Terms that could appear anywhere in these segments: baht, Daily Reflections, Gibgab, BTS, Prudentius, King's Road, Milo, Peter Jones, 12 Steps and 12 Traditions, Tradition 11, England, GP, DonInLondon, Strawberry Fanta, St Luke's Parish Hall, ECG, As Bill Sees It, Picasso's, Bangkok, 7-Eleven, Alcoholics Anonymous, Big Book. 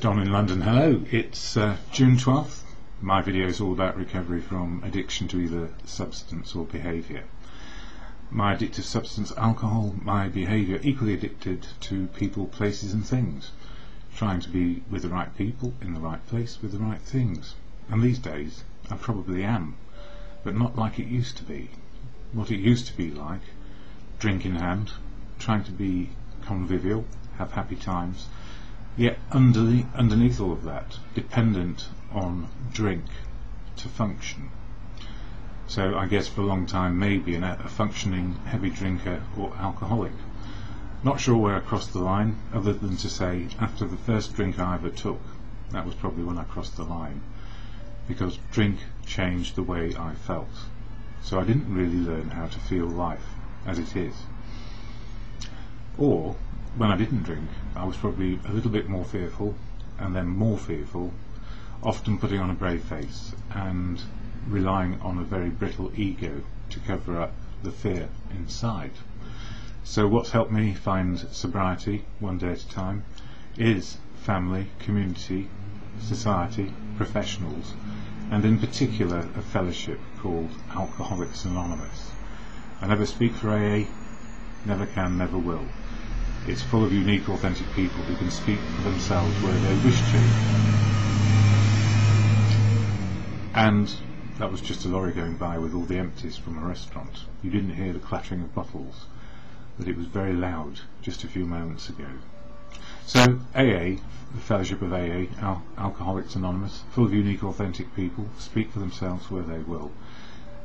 Dom in London, hello. It's June 12th. My video is all about recovery from addiction to either substance or behaviour. My addictive substance, alcohol, my behaviour, equally addicted to people, places and things. Trying to be with the right people, in the right place, with the right things. And these days, I probably am, but not like it used to be. What it used to be like, drink in hand, trying to be convivial, have happy times, yet underneath all of that, dependent on drink to function. So I guess for a long time maybe a functioning heavy drinker or alcoholic. Not sure where I crossed the line, other than to say after the first drink I ever took, that was probably when I crossed the line, because drink changed the way I felt. So I didn't really learn how to feel life as it is. Or, when I didn't drink, I was probably a little bit more fearful, and then more fearful, often putting on a brave face and relying on a very brittle ego to cover up the fear inside. So what's helped me find sobriety one day at a time is family, community, society, professionals, and in particular a fellowship called Alcoholics Anonymous. I never speak for AA, never can, never will. It's full of unique, authentic people who can speak for themselves where they wish to. And that was just a lorry going by with all the empties from a restaurant. You didn't hear the clattering of bottles, but it was very loud just a few moments ago. So AA, the Fellowship of AA, Alcoholics Anonymous, full of unique, authentic people, speak for themselves where they will.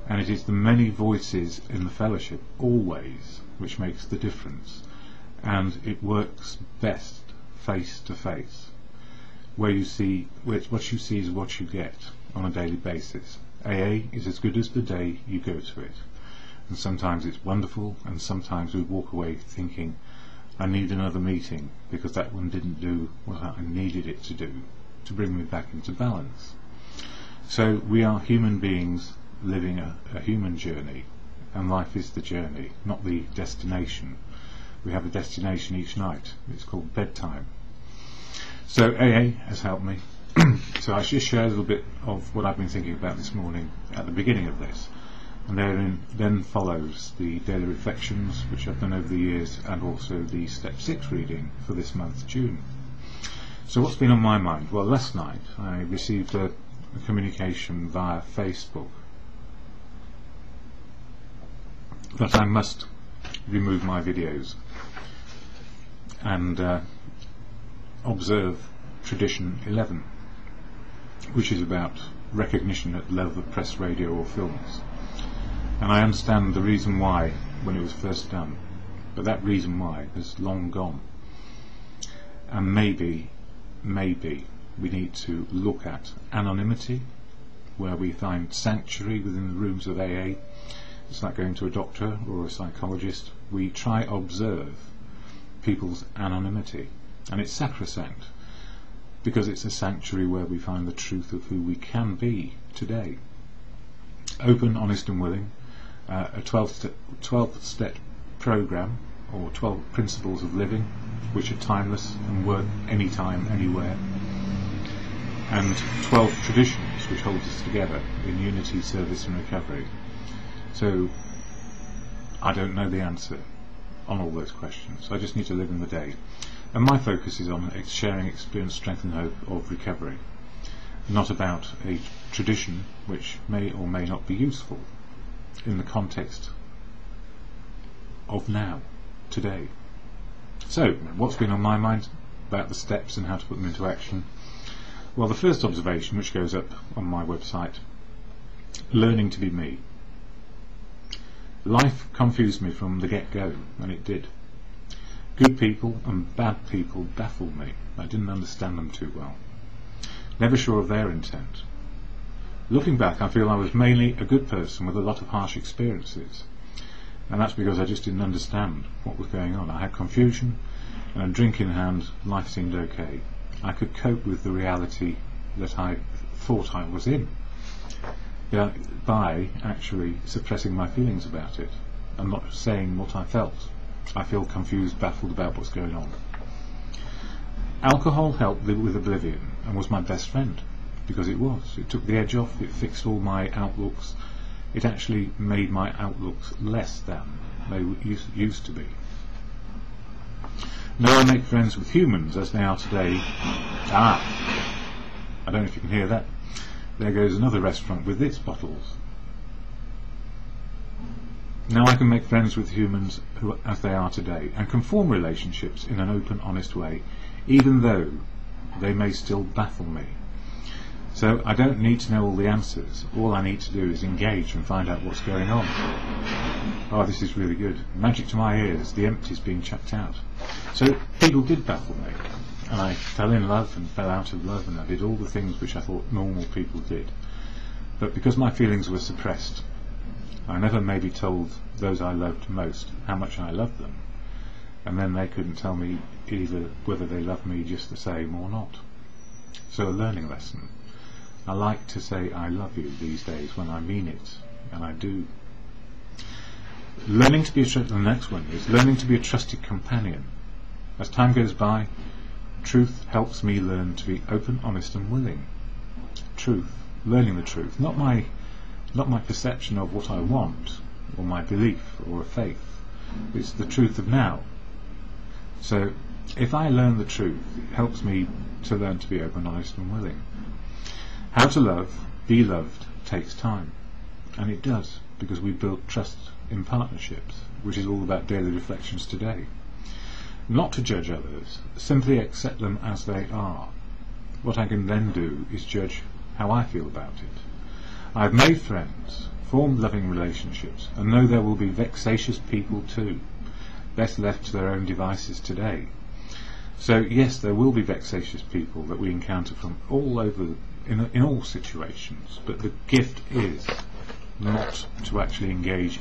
And it is the many voices in the fellowship, always, which makes the difference. And it works best face to face, where you see, what you see is what you get on a daily basis. AA is as good as the day you go to it. And sometimes it's wonderful, and sometimes we walk away thinking, I need another meeting, because that one didn't do what I needed it to do, to bring me back into balance. So we are human beings living a human journey, and life is the journey, not the destination. We have a destination each night. It's called bedtime. So AA has helped me. So I should share a little bit of what I've been thinking about this morning at the beginning of this. And then follows the Daily Reflections, which I've done over the years, and also the Step 6 reading for this month, June. So what's been on my mind? Well, last night I received a communication via Facebook that I must remove my videos and observe Tradition 11, which is about recognition at the level of press, radio or films. And I understand the reason why when it was first done, but that reason why is long gone. And maybe we need to look at anonymity, where we find sanctuary within the rooms of AA. It's like going to a doctor or a psychologist. We try to observe people's anonymity, and it's sacrosanct, because it's a sanctuary where we find the truth of who we can be today. Open, honest and willing. A 12-step program, or 12 principles of living, which are timeless and work anytime, anywhere, and 12 traditions which hold us together in unity, service and recovery. So I don't know the answer on all those questions. I just need to live in the day, and my focus is on sharing experience, strength and hope of recovery, not about a tradition which may or may not be useful in the context of now, today. So what's been on my mind about the steps and how to put them into action? Well, the first observation, which goes up on my website, learning to be me. Life confused me from the get-go, and it did. Good people and bad people baffled me. I didn't understand them too well. Never sure of their intent. Looking back, I feel I was mainly a good person with a lot of harsh experiences. And that's because I just didn't understand what was going on. I had confusion, and a drink in hand, life seemed okay. I could cope with the reality that I thought I was in, by actually suppressing my feelings about it and not saying what I felt. I feel confused, baffled about what's going on. Alcohol helped with oblivion and was my best friend, because it was. It took the edge off, it fixed all my outlooks, it actually made my outlooks less than they used to be. Now I make friends with humans as they are today. I don't know if you can hear that. There goes another restaurant with its bottles. Now I can make friends with humans who, as they are today, and can form relationships in an open, honest way, even though they may still baffle me. So I don't need to know all the answers. All I need to do is engage and find out what's going on. Oh, this is really good. Magic to my ears. The empty's being chucked out. So people did baffle me, and I fell in love and fell out of love, and I did all the things which I thought normal people did. But because my feelings were suppressed, I never maybe told those I loved most how much I loved them, and then they couldn't tell me either whether they loved me just the same or not. So a learning lesson. I like to say I love you these days when I mean it, and I do. Learning to be the next one is learning to be a trusted companion. As time goes by, truth helps me learn to be open, honest and willing. Truth, learning the truth, not my perception of what I want, or my belief, or a faith. It's the truth of now. So, if I learn the truth, it helps me to learn to be open, honest and willing. How to love, be loved, takes time. And it does, because we build trust in partnerships, which is all about daily reflections today. Not to judge others, simply accept them as they are. What I can then do is judge how I feel about it. I've made friends, formed loving relationships, and know there will be vexatious people too, best left to their own devices today. So yes, there will be vexatious people that we encounter from all over, in all situations, but the gift is not to actually engage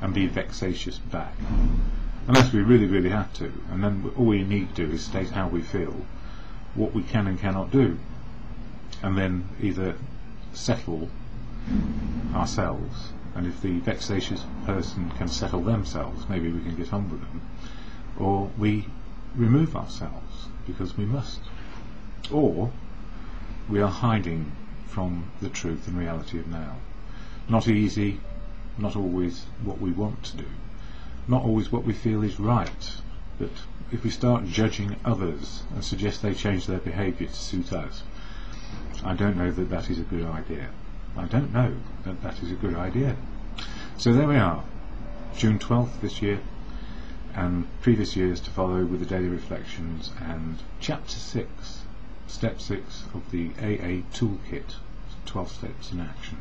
and be vexatious back. Unless we really, really have to, and then all we need to do is state how we feel, what we can and cannot do, and then either settle ourselves, and if the vexatious person can settle themselves, maybe we can get on with them, or we remove ourselves because we must, or we are hiding from the truth and reality of now. Not easy, not always what we want to do, not always what we feel is right, but if we start judging others and suggest they change their behaviour to suit us, I don't know that that is a good idea. I don't know that that is a good idea. So there we are, June 12th this year, and previous years to follow with the Daily Reflections and Chapter 6, Step 6 of the AA Toolkit, 12 Steps in Action.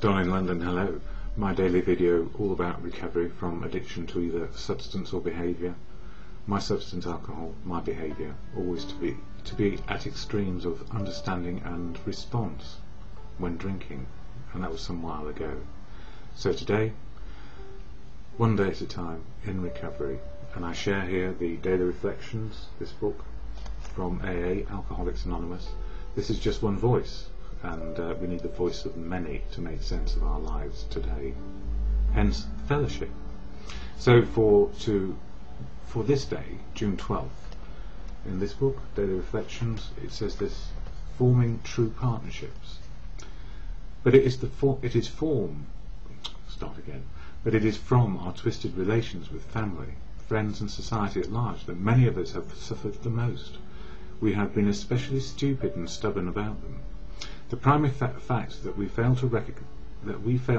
Don in London, hello. My daily video all about recovery from addiction to either substance or behaviour. My substance, alcohol, my behaviour, always to be at extremes of understanding and response when drinking, and that was some while ago. So today, one day at a time in recovery, and I share here the Daily Reflections, this book from AA, Alcoholics Anonymous. This is just one voice, and we need the voice of many to make sense of our lives today, hence fellowship. So for this day, June 12th, in this book, Daily Reflections, it says this: forming true partnerships. But it is from our twisted relations with family, friends and society at large that many of us have suffered the most. We have been especially stupid and stubborn about them. The primary fact that we fail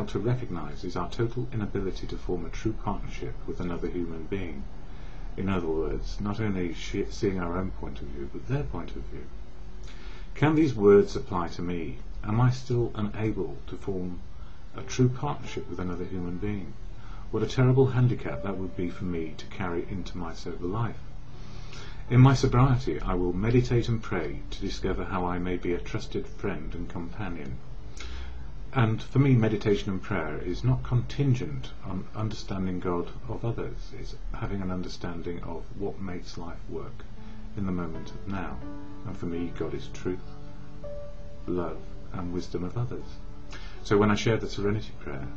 to recognise is our total inability to form a true partnership with another human being. In other words, not only seeing our own point of view, but their point of view. Can these words apply to me? Am I still unable to form a true partnership with another human being? What a terrible handicap that would be for me to carry into my sober life. In my sobriety, I will meditate and pray to discover how I may be a trusted friend and companion. And for me, meditation and prayer is not contingent on understanding God of others. It's having an understanding of what makes life work in the moment of now. And for me, God is truth, love and wisdom of others. So when I share the Serenity Prayer,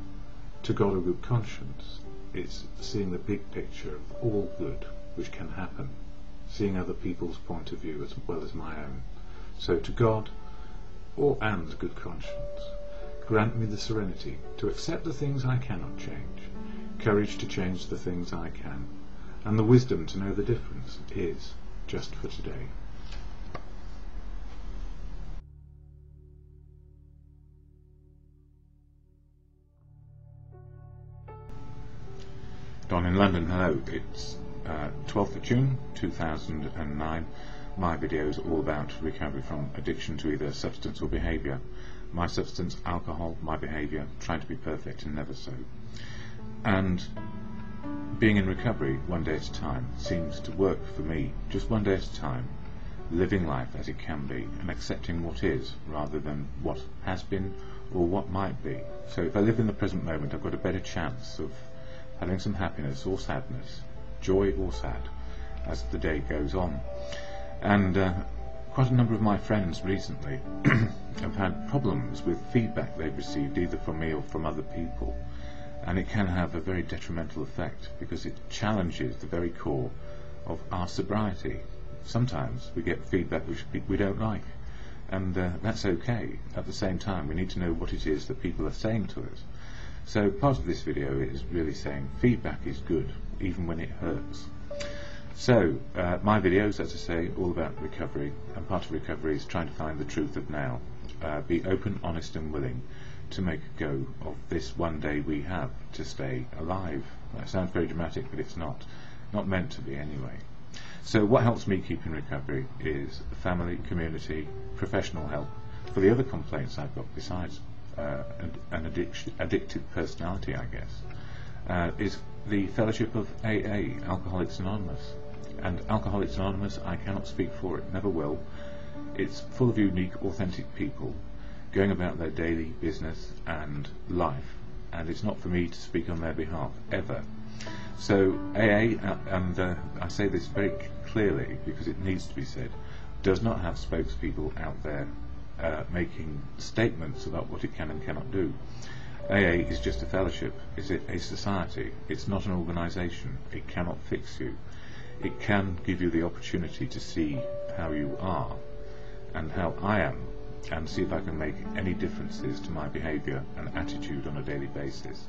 to God a good conscience, it's seeing the big picture of all good which can happen, seeing other people's point of view as well as my own. So to God, or and good conscience, grant me the serenity to accept the things I cannot change, courage to change the things I can, and the wisdom to know the difference is just for today. Don in London, hello. It's 12th of June 2009. My video is all about recovery from addiction to either substance or behaviour. My substance, alcohol; my behaviour, trying to be perfect and never so. And being in recovery one day at a time seems to work for me, just one day at a time, living life as it can be and accepting what is rather than what has been or what might be. So if I live in the present moment, I've got a better chance of having some happiness or sadness, joy or sad, as the day goes on. And quite a number of my friends recently have had problems with feedback they've received either from me or from other people, and it can have a very detrimental effect because it challenges the very core of our sobriety. Sometimes we get feedback which we don't like, and that's okay. At the same time, we need to know what it is that people are saying to us. So part of this video is really saying feedback is good, even when it hurts. So my videos, as I say, all about recovery, and part of recovery is trying to find the truth of now. Be open, honest and willing to make a go of this one day we have to stay alive. That sounds very dramatic, but it's not. Not meant to be anyway. So what helps me keep in recovery is family, community, professional help for the other complaints I've got besides. An addictive personality, I guess, is the fellowship of AA, Alcoholics Anonymous. And Alcoholics Anonymous, I cannot speak for it, never will. It's full of unique, authentic people going about their daily business and life, and it's not for me to speak on their behalf, ever. So AA, and I say this very clearly because it needs to be said, does not have spokespeople out there making statements about what it can and cannot do. AA is just a fellowship, it's a society, it's not an organisation, it cannot fix you. It can give you the opportunity to see how you are and how I am and see if I can make any differences to my behaviour and attitude on a daily basis.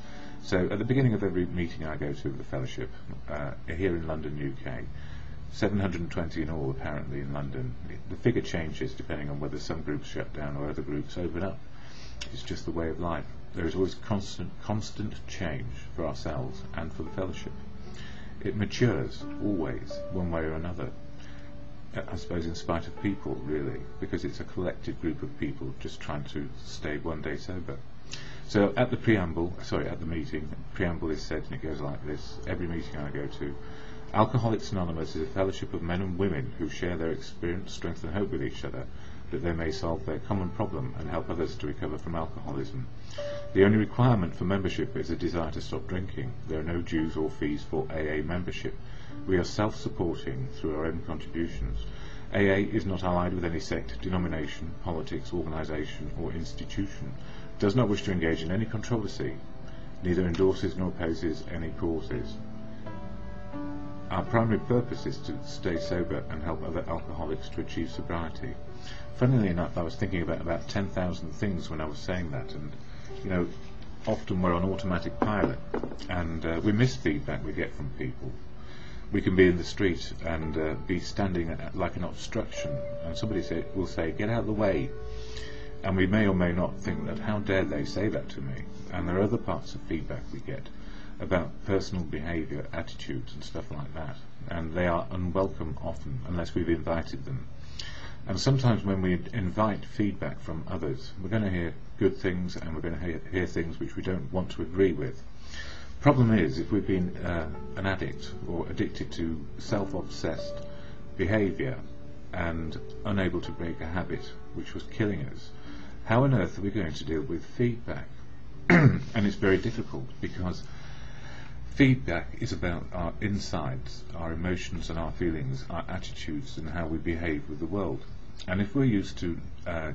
So at the beginning of every meeting I go to of the fellowship, here in London, UK, 720 in all apparently in London. The figure changes depending on whether some groups shut down or other groups open up. It's just the way of life. There is always constant change for ourselves and for the fellowship. It matures always, one way or another. I suppose in spite of people really, because it's a collective group of people just trying to stay one day sober. So at the preamble, sorry, at the meeting, preamble is said and it goes like this, every meeting I go to. Alcoholics Anonymous is a fellowship of men and women who share their experience, strength and hope with each other that they may solve their common problem and help others to recover from alcoholism. The only requirement for membership is a desire to stop drinking. There are no dues or fees for AA membership. We are self-supporting through our own contributions. AA is not allied with any sect, denomination, politics, organisation or institution. Does not wish to engage in any controversy. Neither endorses nor opposes any causes. Our primary purpose is to stay sober and help other alcoholics to achieve sobriety. Funnily enough, I was thinking about 10,000 things when I was saying that, and you know, often we're on automatic pilot, and we miss feedback we get from people. We can be in the street and be standing at, like an obstruction, and somebody will say, "Get out of the way," and we may or may not think that, "How dare they say that to me?" And there are other parts of feedback we get about personal behaviour, attitudes and stuff like that, and they are unwelcome often unless we've invited them. And sometimes when we invite feedback from others, we're going to hear good things and we're going to hear things which we don't want to agree with. Problem is, if we've been an addict or addicted to self-obsessed behaviour and unable to break a habit which was killing us, how on earth are we going to deal with feedback? And it's very difficult because feedback is about our insides, our emotions and our feelings, our attitudes and how we behave with the world. And if we're used to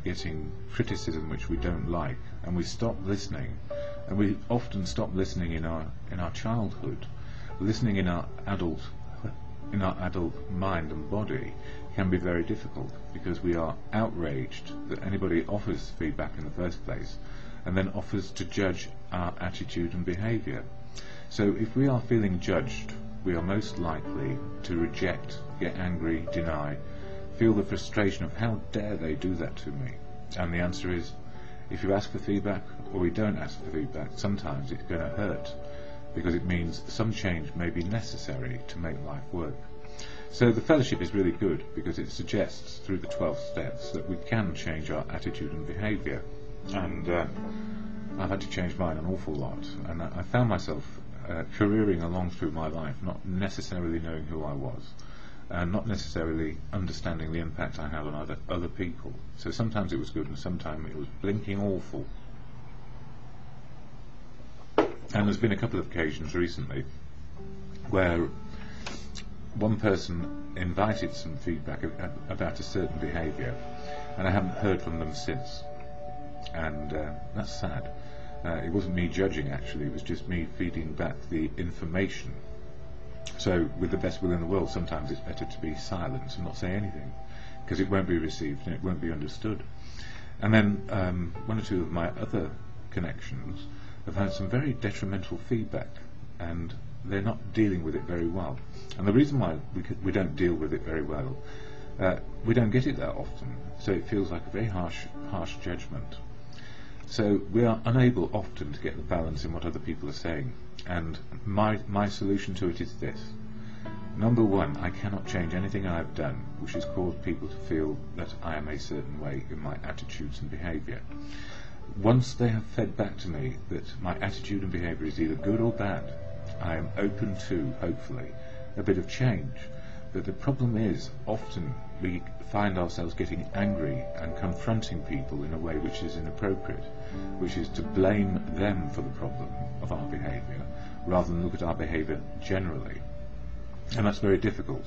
getting criticism which we don't like, and we stop listening, and we often stop listening in our childhood, listening in our adult mind and body can be very difficult, because we are outraged that anybody offers feedback in the first place, and then offers to judge our attitude and behaviour. So if we are feeling judged, we are most likely to reject, get angry, deny, feel the frustration of how dare they do that to me. And the answer is, if you ask for feedback or you don't ask for feedback, sometimes it's going to hurt, because it means some change may be necessary to make life work. So the fellowship is really good, because it suggests through the 12 steps that we can change our attitude and behaviour. And I've had to change mine an awful lot, and I found myself careering along through my life, not necessarily knowing who I was, and not necessarily understanding the impact I had on other people. So sometimes it was good, and sometimes it was blinking awful. And there's been a couple of occasions recently where one person invited some feedback about a certain behaviour, and I haven't heard from them since. And that's sad. It wasn't me judging, actually, it was just me feeding back the information. So with the best will in the world, sometimes it's better to be silent and not say anything, because it won't be received and it won't be understood. And then one or two of my other connections have had some very detrimental feedback, and they're not dealing with it very well. And the reason why we don't deal with it very well, we don't get it that often, so it feels like a very harsh judgment. So we are unable often to get the balance in what other people are saying. And my solution to it is this. Number one, I cannot change anything I have done which has caused people to feel that I am a certain way in my attitudes and behaviour. Once they have fed back to me that my attitude and behaviour is either good or bad, I am open to, hopefully, a bit of change. But the problem is, often we find ourselves getting angry and confronting people in a way which is inappropriate, which is to blame them for the problem of our behaviour, rather than look at our behaviour generally. And that's very difficult.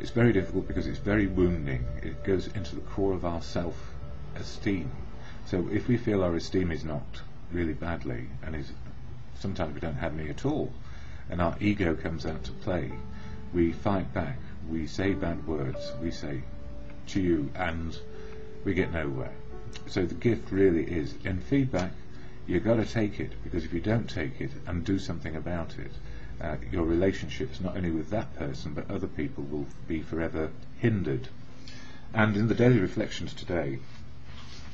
It's very difficult because it's very wounding. It goes into the core of our self-esteem. So if we feel our esteem is knocked really badly, and sometimes we don't have any at all, and our ego comes out to play, we fight back, we say bad words, we say to you, and we get nowhere. So the gift really is, in feedback, you've got to take it, because if you don't take it and do something about it, your relationships, not only with that person, but other people, will be forever hindered. And in the Daily Reflections today,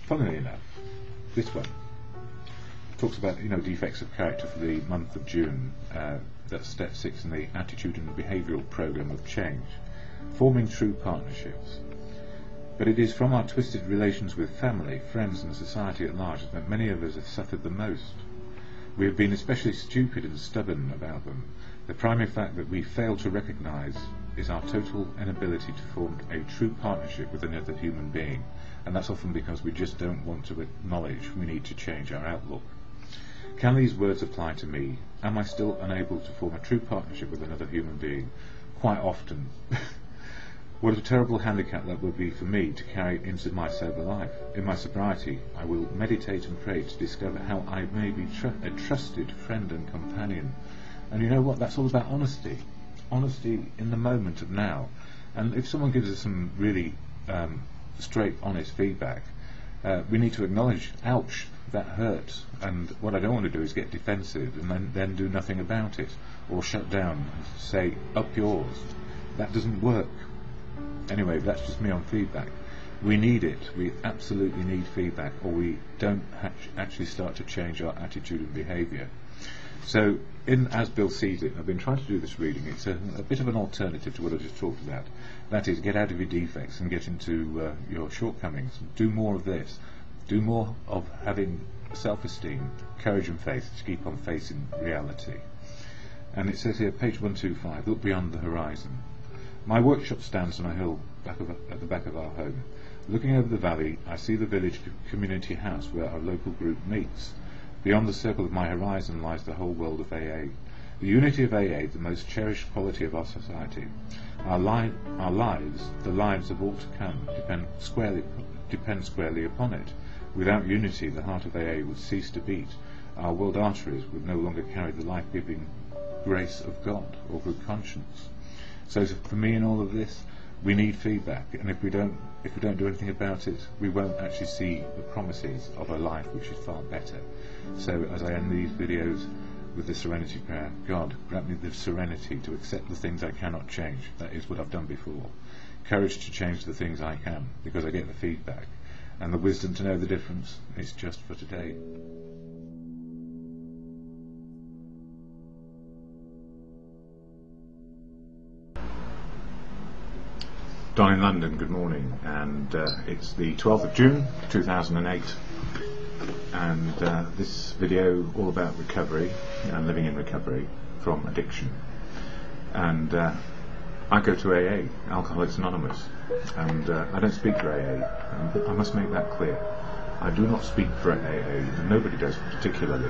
funnily enough, this one talks about, defects of character for the month of June. That's step 6 in the attitude and behavioural programme of change, forming true partnerships. But it is from our twisted relations with family, friends and society at large that many of us have suffered the most. We have been especially stupid and stubborn about them. The primary fact that we fail to recognise is our total inability to form a true partnership with another human being, and that's often because we just don't want to acknowledge we need to change our outlook. Can these words apply to me? Am I still unable to form a true partnership with another human being? Quite often. What a terrible handicap that would be for me to carry into my sober life. In my sobriety, I will meditate and pray to discover how I may be a trusted friend and companion. And you know what? That's all about honesty. Honesty in the moment of now. And if someone gives us some really straight, honest feedback, we need to acknowledge, ouch, that hurts, and what I don't want to do is get defensive and then do nothing about it, or shut down and say, up yours. That doesn't work. Anyway, that's just me on feedback. We need it. We absolutely need feedback, or we don't actually start to change our attitude and behaviour. So, in As Bill Sees It, I've been trying to do this reading. It's a bit of an alternative to what I just talked about. That is, get out of your defects and get into your shortcomings. Do more of this. Do more of having self-esteem, courage and faith to keep on facing reality. And it says here, page 125, look beyond the horizon. My workshop stands on a hill at the back of our home. Looking over the valley, I see the village community house where our local group meets. Beyond the circle of my horizon lies the whole world of AA. The unity of AA, the most cherished quality of our society. Our lives, the lives of all to come, depend squarely upon it. Without unity, the heart of AA would cease to beat. Our world arteries would no longer carry the life-giving grace of God or good conscience. So for me in all of this, we need feedback, and if we don't do anything about it, we won't actually see the promises of a life which is far better. So as I end these videos with the serenity prayer, God, grant me the serenity to accept the things I cannot change, that is what I've done before, courage to change the things I can, because I get the feedback, and the wisdom to know the difference. It's just for today. Don in London, good morning, and it's the 12th of June 2008, and this video all about recovery and living in recovery from addiction. And I go to AA, Alcoholics Anonymous, and I don't speak for AA, and I must make that clear. I do not speak for AA, and nobody does particularly,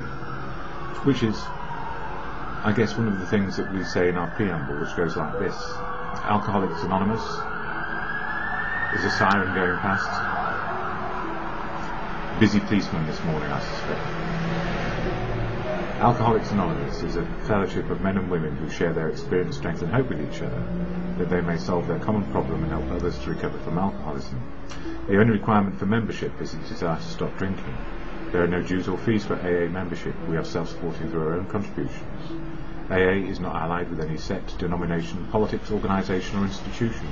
which is, I guess, one of the things that we say in our preamble, which goes like this: Alcoholics Anonymous. There's a siren going past. Busy policeman this morning, I suspect. Alcoholics Anonymous is a fellowship of men and women who share their experience, strength and hope with each other, that they may solve their common problem and help others to recover from alcoholism. The only requirement for membership is a desire to stop drinking. There are no dues or fees for AA membership. We are self-supporting through our own contributions. AA is not allied with any sect, denomination, politics, organisation or institution.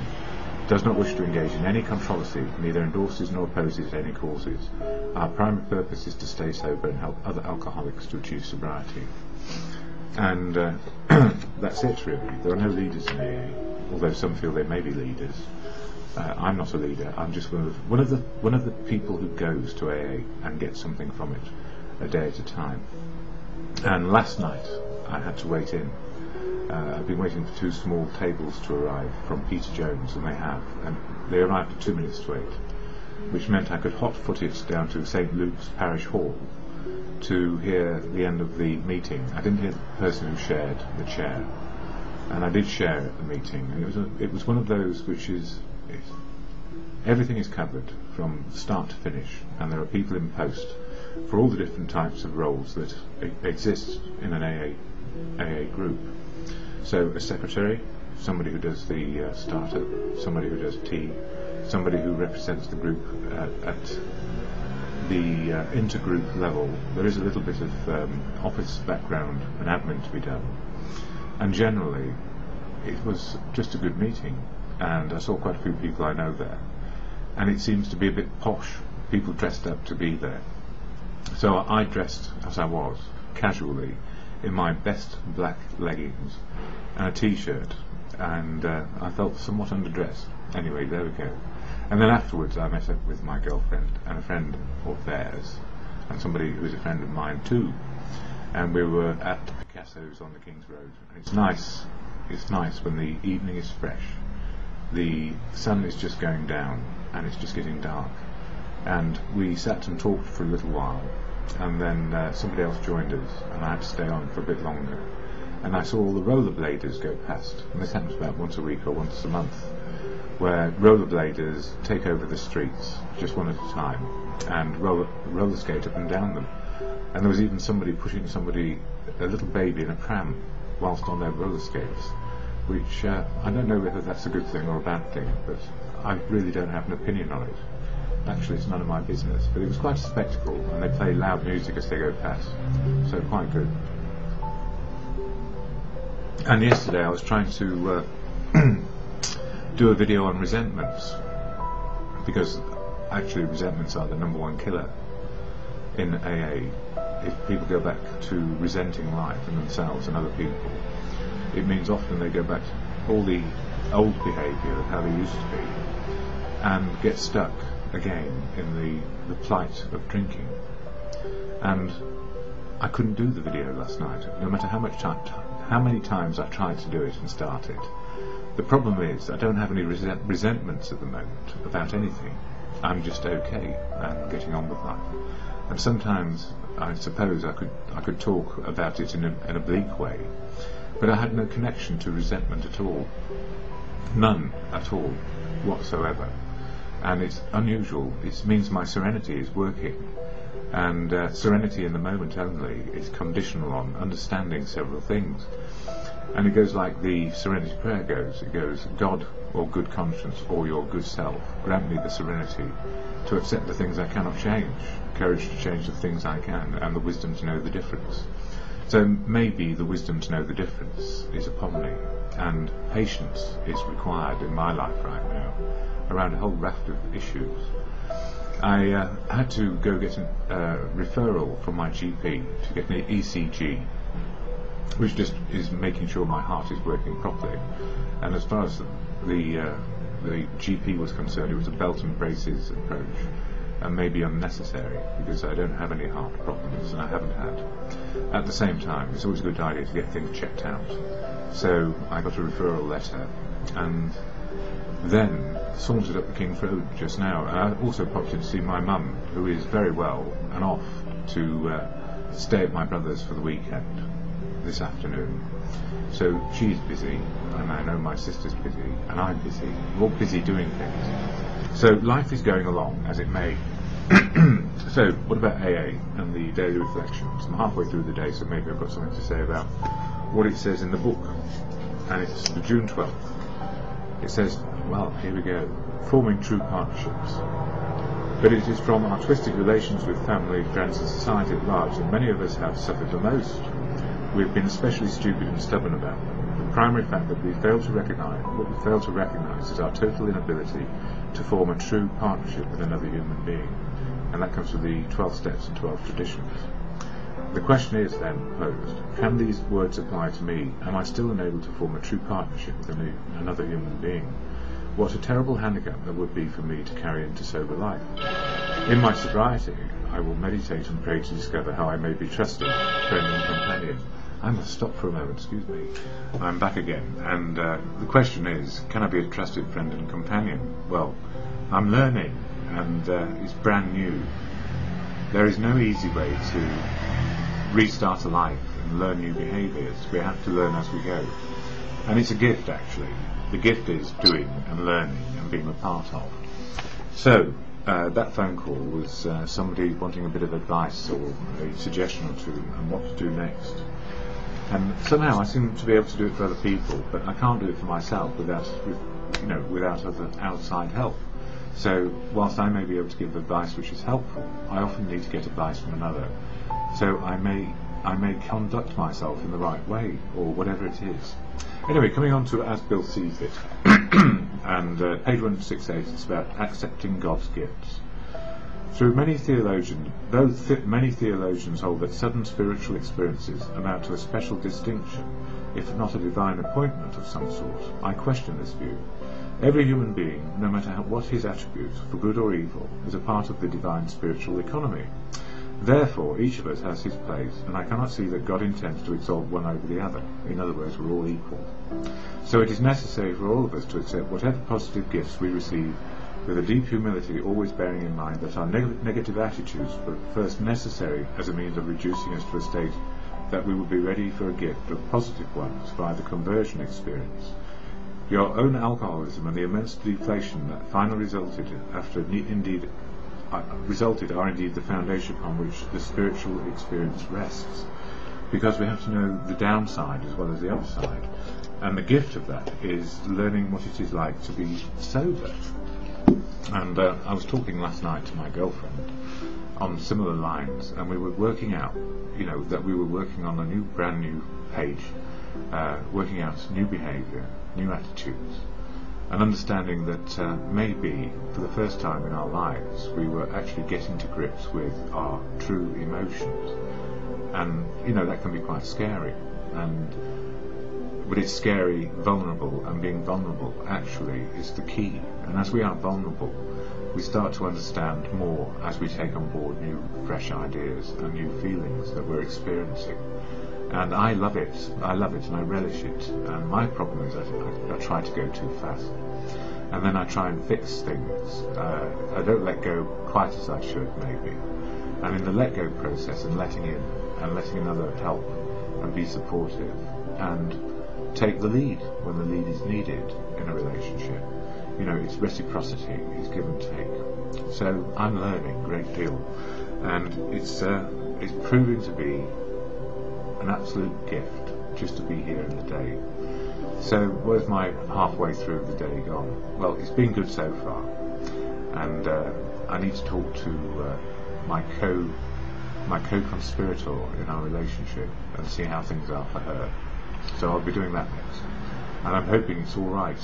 Does not wish to engage in any controversy, neither endorses nor opposes any causes. Our primary purpose is to stay sober and help other alcoholics to achieve sobriety. And that's it really. There are no leaders in AA, although some feel they may be leaders. I'm not a leader, I'm just one of the people who goes to AA and gets something from it, a day at a time. And last night I had to wait in. I've been waiting for two small tables to arrive from Peter Jones, and they arrived at 2 minutes to 8, which meant I could hot-foot it down to St Luke's Parish Hall to hear the end of the meeting. I didn't hear the person who shared the chair, and I did share at the meeting, and it was one of those which is, everything is covered from start to finish, and there are people in post for all the different types of roles that exist in an AA group. So a secretary, somebody who does the startup, somebody who does tea, somebody who represents the group at the intergroup level. There is a little bit of office background and admin to be done. And generally, it was just a good meeting, and I saw quite a few people I know there. And it seems to be a bit posh, people dressed up to be there. So I dressed as I was, casually, in my best black leggings and a t-shirt, and I felt somewhat underdressed. Anyway, there we go. And then afterwards I met up with my girlfriend and a friend of theirs, and somebody who is a friend of mine too, and we were at Picasso's on the King's Road. And it's nice when the evening is fresh, the sun is just going down and it's just getting dark, and we sat and talked for a little while, and then somebody else joined us, and I had to stay on for a bit longer. And I saw all the rollerbladers go past, and this happens about once a week or once a month, where rollerbladers take over the streets, just one at a time, and roller skate up and down them. And there was even somebody pushing somebody, a little baby in a pram, whilst on their roller skates, which I don't know whether that's a good thing or a bad thing, but I really don't have an opinion on it. Actually, it's none of my business, but it was quite a spectacle, and they play loud music as they go past, so quite good. And yesterday I was trying to do a video on resentments, because actually resentments are the #1 killer in AA. If people go back to resenting life and themselves and other people, it means often they go back to all the old behaviour of how they used to be, and get stuck again in the plight of drinking. And I couldn't do the video last night, no matter how many times I tried to do it and start it. The problem is I don't have any resentments at the moment about anything. I'm just okay and getting on with life. And sometimes I suppose I could talk about it in an oblique way, but I had no connection to resentment at all. none at all whatsoever, and it's unusual. It means my serenity is working, and serenity in the moment only is conditional on understanding several things. And it goes like the serenity prayer goes. It goes, God or good conscience or your good self, grant me the serenity to accept the things I cannot change, courage to change the things I can, and the wisdom to know the difference. So maybe the wisdom to know the difference is upon me, and patience is required in my life right now around a whole raft of issues. I had to go get a referral from my GP to get an ECG, which just is making sure my heart is working properly. And as far as the GP was concerned, it was a belt and braces approach, and maybe unnecessary, because I don't have any heart problems, and I haven't had. At the same time, it's always a good idea to get things checked out. So I got a referral letter, and then sauntered up the King's Road just now. And I also popped in to see my mum, who is very well and off to stay at my brother's for the weekend this afternoon. So she's busy, and I know my sister's busy, and I'm busy. We're all busy doing things. So life is going along as it may. So what about AA and the daily reflections? I'm halfway through the day, so maybe I've got something to say about what it says in the book. And it's June 12th. It says, well, here we go, forming true partnerships. But it is from our twisted relations with family, friends and society at large that many of us have suffered the most. We've been especially stupid and stubborn about them. The primary fact that we fail to recognise, what we fail to recognise is our total inability to form a true partnership with another human being. And that comes from the 12 Steps and 12 Traditions. The question is then posed, can these words apply to me? Am I still unable to form a true partnership with another human being? What a terrible handicap that would be for me to carry into sober life. In my sobriety, I will meditate and pray to discover how I may be trusted, friend and companion. I must stop for a moment, excuse me. I'm back again, and the question is, can I be a trusted friend and companion? Well, I'm learning, and it's brand new. There is no easy way to restart a life and learn new behaviours. We have to learn as we go. And it's a gift, actually. The gift is doing and learning and being a part of. So, that phone call was somebody wanting a bit of advice or a suggestion or two on what to do next. And somehow I seem to be able to do it for other people, but I can't do it for myself without, you know, without other outside help. So, whilst I may be able to give advice which is helpful, I often need to get advice from another. So I may conduct myself in the right way, or whatever it is. Anyway, coming on to As Bill Sees It, and page 168, it's about accepting God's gifts. Through many theologians, many theologians hold that sudden spiritual experiences amount to a special distinction, if not a divine appointment of some sort. I question this view. Every human being, no matter what his attributes, for good or evil, is a part of the divine spiritual economy. Therefore, each of us has his place, and I cannot see that God intends to exalt one over the other. In other words, we're all equal. So it is necessary for all of us to accept whatever positive gifts we receive with a deep humility, always bearing in mind that our negative attitudes were first necessary as a means of reducing us to a state that we would be ready for a gift of positive ones via the conversion experience. Your own alcoholism and the immense deflation that finally resulted are indeed the foundation upon which the spiritual experience rests, because we have to know the downside as well as the upside, and the gift of that is learning what it is like to be sober. And I was talking last night to my girlfriend on similar lines, and we were working out, you know, that we were working on a brand new page, working out new behaviour, new attitudes, and understanding that maybe for the first time in our lives we were actually getting to grips with our true emotions. And you know, that can be quite scary, but it's scary, vulnerable, and being vulnerable actually is the key. And as we are vulnerable, we start to understand more as we take on board new fresh ideas and new feelings that we're experiencing. And I love it and I relish it, and my problem is I try to go too fast, and then I try and fix things. I don't let go quite as I should maybe, and in the let go process and letting in and letting another help and be supportive and take the lead when the lead is needed in a relationship. You know, it's reciprocity, it's give and take. So I'm learning a great deal, and it's proving to be an absolute gift just to be here in the day. So where's my halfway through of the day gone? Well, it's been good so far, and I need to talk to my co-conspirator in our relationship and see how things are for her. So I'll be doing that next, and I'm hoping it's all right.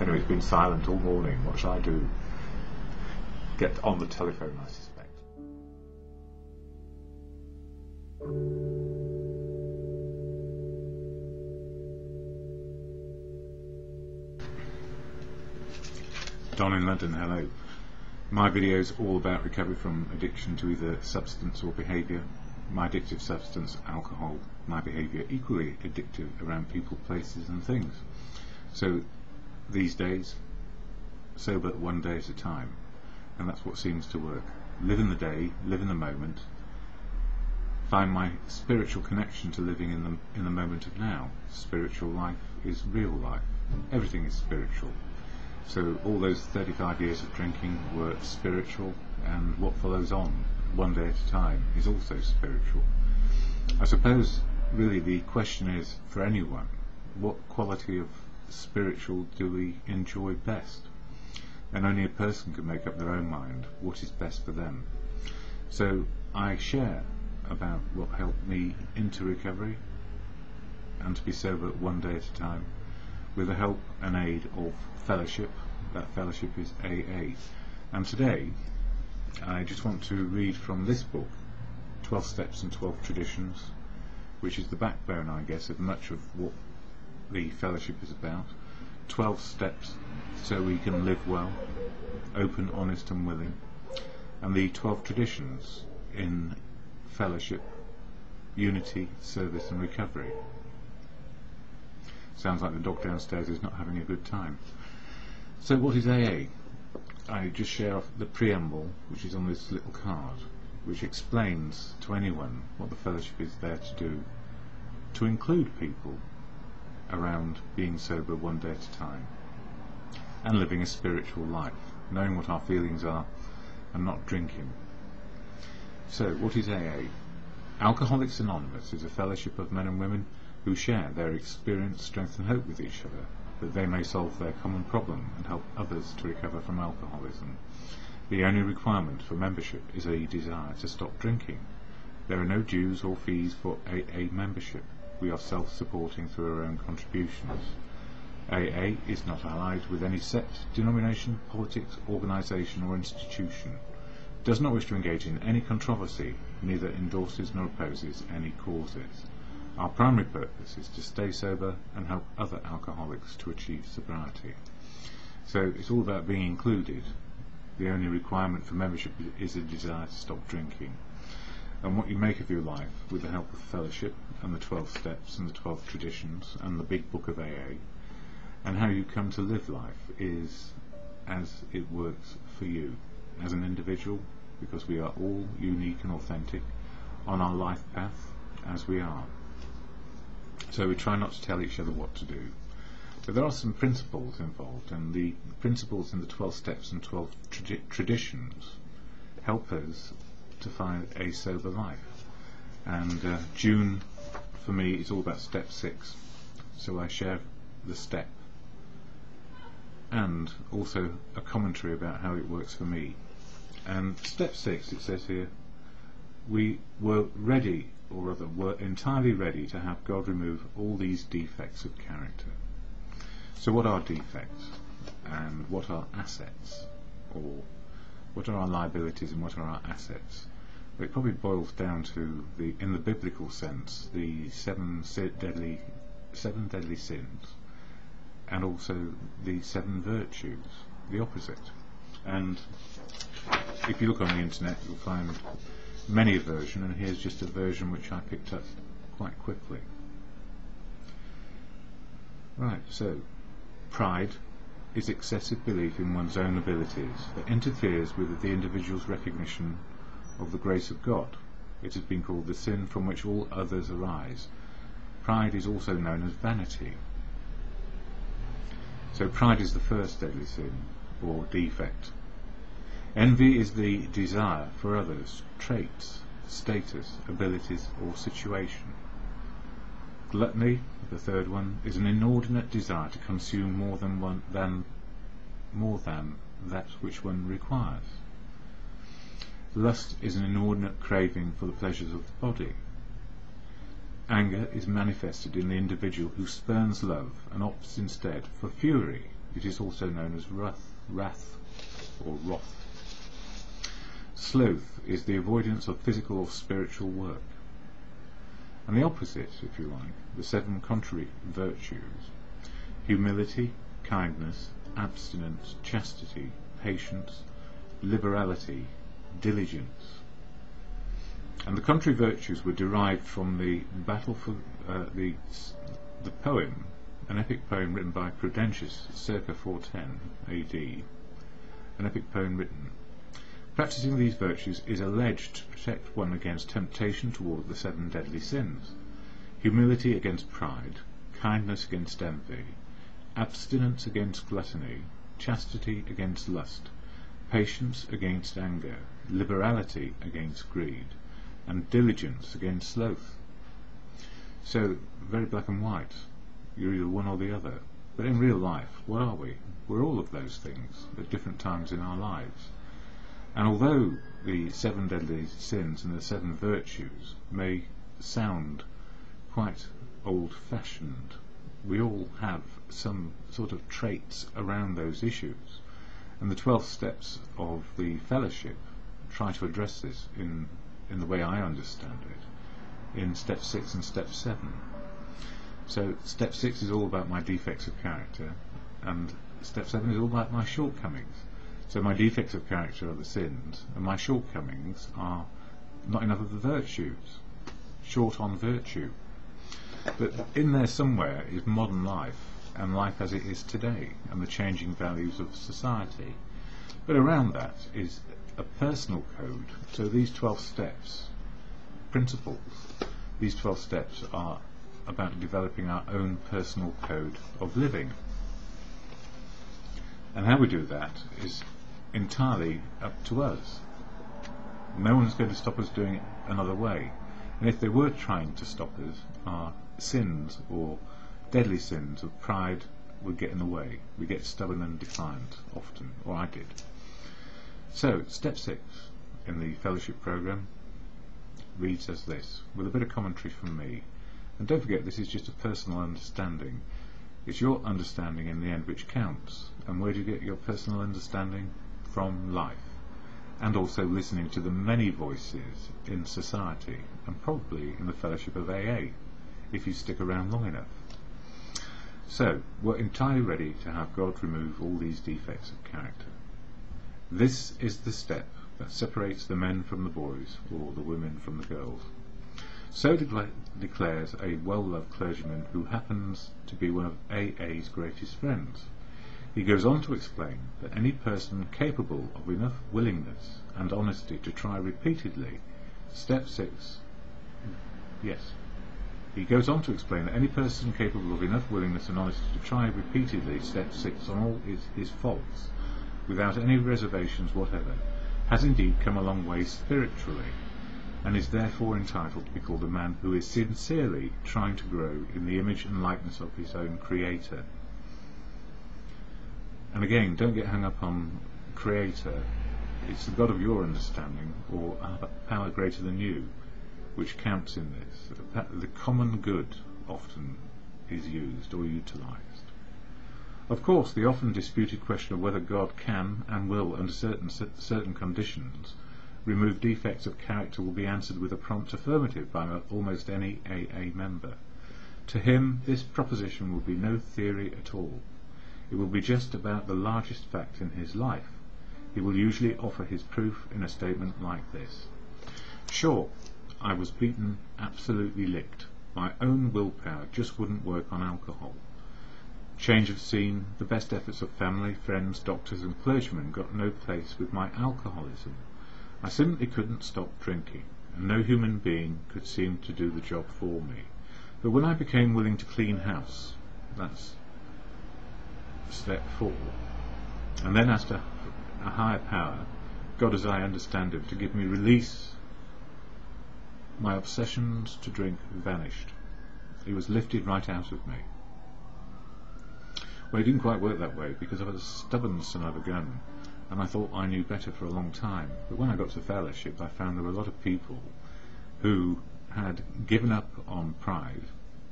Anyway, it's been silent all morning. What shall I do? Get on the telephone, I suspect. Don in London, hello. My video is all about recovery from addiction to either substance or behaviour. My addictive substance, alcohol, my behaviour equally addictive around people, places and things. So these days, sober one day at a time, and that's what seems to work. Live in the day, live in the moment, find my spiritual connection to living in the moment of now. Spiritual life is real life. Everything is spiritual. So all those 35 years of drinking were spiritual, and what follows on, one day at a time, is also spiritual. I suppose really the question is, for anyone, what quality of spiritual do we enjoy best? And only a person can make up their own mind what is best for them. So I share about what helped me into recovery and to be sober one day at a time, with the help and aid of fellowship. That fellowship is AA. And today I just want to read from this book, 12 Steps and 12 Traditions, which is the backbone, I guess, of much of what the fellowship is about. 12 steps so we can live well, open, honest and willing. And the 12 traditions in fellowship, unity, service and recovery. Sounds like the dog downstairs is not having a good time. So what is AA? I just share off the preamble, which is on this little card, which explains to anyone what the fellowship is there to do, to include people around being sober one day at a time and living a spiritual life, knowing what our feelings are and not drinking. So what is AA? Alcoholics Anonymous is a fellowship of men and women who share their experience, strength and hope with each other, that they may solve their common problem and help others to recover from alcoholism. The only requirement for membership is a desire to stop drinking. There are no dues or fees for AA membership. We are self-supporting through our own contributions. AA is not allied with any sect, denomination, politics, organisation or institution. Does not wish to engage in any controversy, neither endorses nor opposes any causes. Our primary purpose is to stay sober and help other alcoholics to achieve sobriety. So it's all about being included. The only requirement for membership is a desire to stop drinking. And what you make of your life with the help of fellowship and the 12 steps and the 12 traditions and the big book of AA, and how you come to live life, is as it works for you as an individual, because we are all unique and authentic on our life path as we are. So we try not to tell each other what to do. But there are some principles involved, and the principles in the 12 steps and 12 traditions help us to find a sober life. And June, for me, is all about step 6. So I share the step and also a commentary about how it works for me. And step 6, it says here, we were ready, or rather were entirely ready, to have God remove all these defects of character. So what are defects, and what are assets, or what are our liabilities and what are our assets? Well, it probably boils down to, in the biblical sense, the seven deadly sins, and also the 7 virtues, the opposite. And if you look on the internet, you'll find many versions, and here's just a version which I picked up quite quickly. Right, so pride is excessive belief in one's own abilities that interferes with the individual's recognition of the grace of God. It has been called the sin from which all others arise. Pride is also known as vanity. So pride is the first deadly sin, or defect. Envy is the desire for others, traits, status, abilities, or situation. Gluttony, the third one, is an inordinate desire to consume more than that which one requires. Lust is an inordinate craving for the pleasures of the body. Anger is manifested in the individual who spurns love and opts instead for fury. It is also known as wrath. Sloth is the avoidance of physical or spiritual work. And the opposite, if you like, the seven contrary virtues: humility, kindness, abstinence, chastity, patience, liberality, diligence. And the contrary virtues were derived from the battle for the poem, an epic poem written by Prudentius circa 410 AD, an epic poem written. Practicing these virtues is alleged to protect one against temptation toward the seven deadly sins: humility against pride, kindness against envy, abstinence against gluttony, chastity against lust, patience against anger, liberality against greed, and diligence against sloth. So, very black and white. You're either one or the other. But in real life, what are we? We're all of those things at different times in our lives. And although the seven deadly sins and the seven virtues may sound quite old-fashioned, we all have some sort of traits around those issues, and the 12 steps of the fellowship try to address this in the way I understand it, in step 6 and step 7. So step 6 is all about my defects of character, and step 7 is all about my shortcomings. So my defects of character are the sins, and my shortcomings are not enough of the virtues, short on virtue. But in there somewhere is modern life, and life as it is today, and the changing values of society. But around that is a personal code. So these 12 steps, principles, these 12 steps are about developing our own personal code of living. And how we do that is entirely up to us. No one's going to stop us doing it another way. And if they were trying to stop us, our sins or deadly sins of pride would get in the way. We get stubborn and defiant often, or I did. So, step 6 in the fellowship program reads as this, with a bit of commentary from me. And don't forget, this is just a personal understanding. It's your understanding in the end which counts. And where do you get your personal understanding? From life. And also listening to the many voices in society, and probably in the fellowship of AA, if you stick around long enough. So, we're entirely ready to have God remove all these defects of character. This is the step that separates the men from the boys, or the women from the girls. So declares a well-loved clergyman who happens to be one of AA's greatest friends. He goes on to explain that any person capable of enough willingness and honesty to try repeatedly step 6 on all his faults, without any reservations whatever, has indeed come a long way spiritually, and is therefore entitled to be called a man who is sincerely trying to grow in the image and likeness of his own Creator. And again, don't get hung up on Creator. It's the God of your understanding, or a power greater than you, which counts in this. The common good often is used or utilised. Of course, the often disputed question of whether God can and will, under certain conditions, remove defects of character will be answered with a prompt affirmative by almost any AA member. To him, this proposition will be no theory at all. It will be just about the largest fact in his life. He will usually offer his proof in a statement like this. Sure, I was beaten, absolutely licked. My own willpower just wouldn't work on alcohol. Change of scene, the best efforts of family, friends, doctors and clergymen got no place with my alcoholism. I simply couldn't stop drinking, and no human being could seem to do the job for me. But when I became willing to clean house, that's step 4, and then asked a higher power, God as I understand him, to give me release. My obsessions to drink vanished. It was lifted right out of me. Well, it didn't quite work that way, because I was as stubborn as I've begun, and I thought I knew better for a long time. But when I got to fellowship, I found there were a lot of people who had given up on pride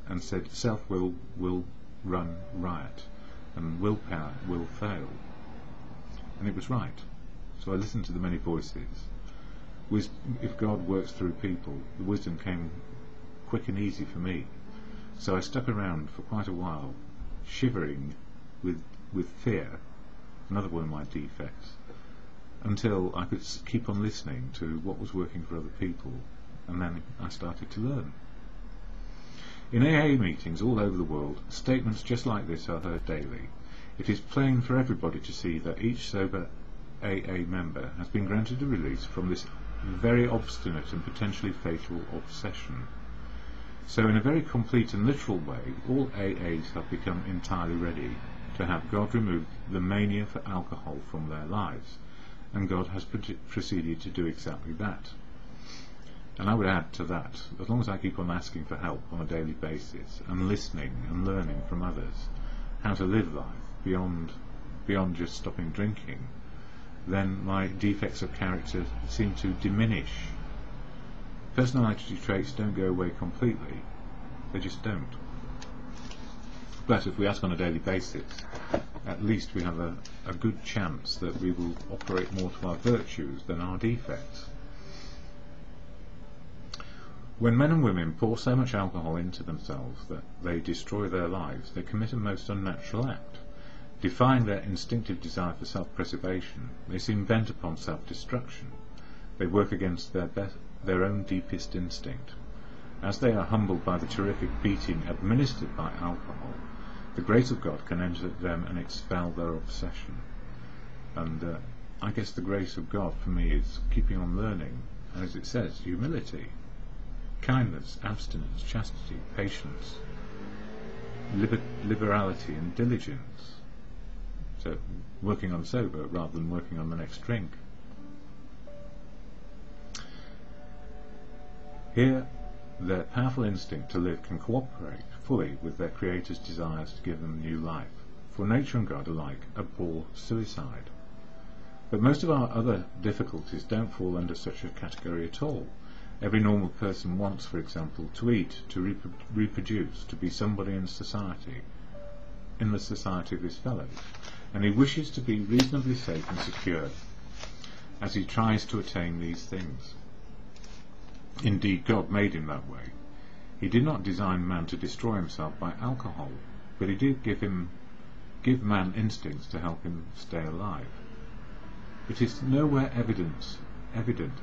and said self-will will run riot and willpower will fail. And it was right. So I listened to the many voices. If God works through people, the wisdom came quick and easy for me. So I stuck around for quite a while, shivering with fear, another one of my defects, until I could keep on listening to what was working for other people, and then I started to learn. In AA meetings all over the world, statements just like this are heard daily. It is plain for everybody to see that each sober AA member has been granted a release from this very obstinate and potentially fatal obsession. So in a very complete and literal way, all AAs have become entirely ready to have God remove the mania for alcohol from their lives, and God has proceeded to do exactly that. And I would add to that, as long as I keep on asking for help on a daily basis, and listening and learning from others how to live life beyond just stopping drinking, then my defects of character seem to diminish. Personality traits don't go away completely, they just don't. But if we ask on a daily basis, at least we have a good chance that we will operate more to our virtues than our defects. When men and women pour so much alcohol into themselves that they destroy their lives, they commit a most unnatural act. Defying their instinctive desire for self-preservation, they seem bent upon self-destruction. They work against their own deepest instinct. As they are humbled by the terrific beating administered by alcohol, the grace of God can enter them and expel their obsession. And I guess the grace of God for me is keeping on learning, and as it says, humility, kindness, abstinence, chastity, patience, liberality and diligence. So, working on sober rather than working on the next drink. Here, their powerful instinct to live can cooperate fully with their Creator's desires to give them new life, for nature and God alike abhor suicide. But most of our other difficulties don't fall under such a category at all. Every normal person wants, for example, to eat, to reproduce, to be somebody in society, in the society of his fellows, and he wishes to be reasonably safe and secure as he tries to attain these things. Indeed, God made him that way. He did not design man to destroy himself by alcohol, but he did give man instincts to help him stay alive. It is nowhere evident,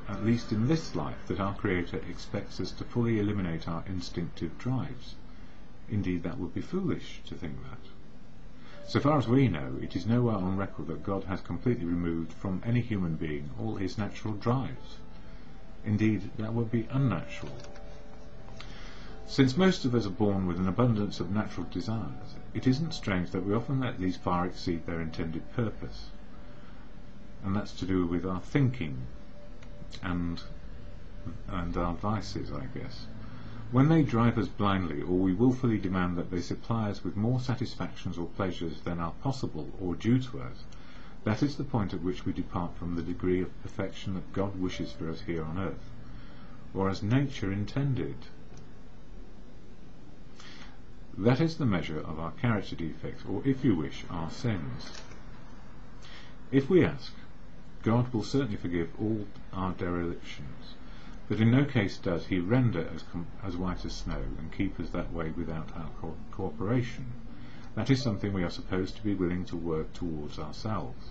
at least in this life, that our Creator expects us to fully eliminate our instinctive drives. Indeed, that would be foolish to think that. So far as we know, it is nowhere on record that God has completely removed from any human being all his natural drives. Indeed, that would be unnatural. Since most of us are born with an abundance of natural desires, it isn't strange that we often let these far exceed their intended purpose. And that's to do with our thinking and our vices, I guess. When they drive us blindly, or we willfully demand that they supply us with more satisfactions or pleasures than are possible or due to us, that is the point at which we depart from the degree of perfection that God wishes for us here on earth, or as nature intended. That is the measure of our character defects, or if you wish, our sins. If we ask, God will certainly forgive all our derelictions, but in no case does he render us as white as snow and keep us that way without our cooperation. That is something we are supposed to be willing to work towards ourselves.